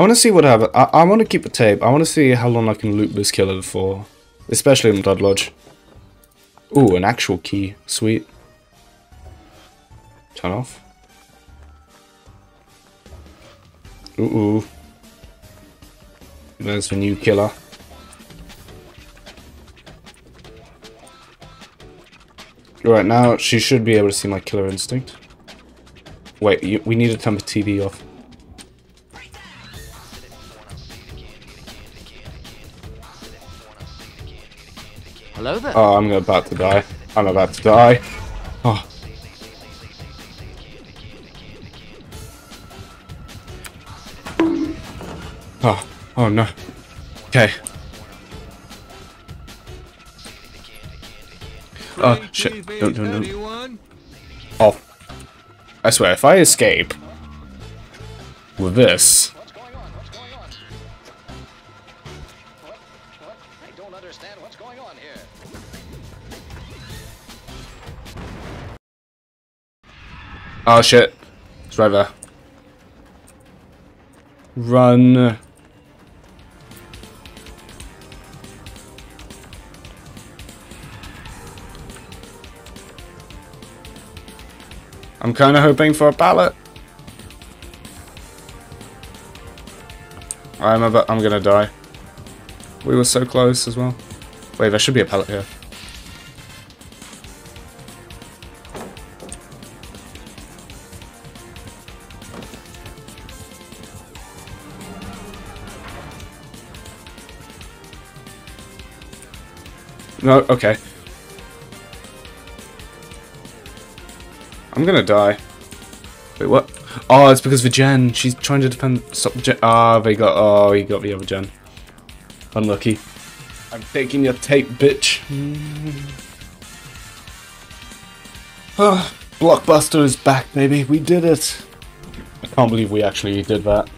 I want to see what happens. I want to keep a tape. I want to see how long I can loop this killer for. Especially in Blood Lodge. Ooh, an actual key. Sweet. Turn off. Ooh. There's the new killer. Right now, she should be able to see my killer instinct. Wait, we need to turn the TV off. Hello there. Oh, I'm about to die. I'm about to die. Oh. Oh, oh no. Okay. Oh, shit. Don't. Oh. I swear, if I escape with this... Oh shit, it's right there. Run. I'm kind of hoping for a pallet. I'm gonna die. We were so close as well. Wait, there should be a pallet here. No, okay. I'm gonna die. Wait, what? Oh, it's because the gen. She's trying to stop the gen. Ah, oh, he got the other gen. Unlucky. I'm taking your tape, bitch. Blockbuster is back, baby. We did it. I can't believe we actually did that.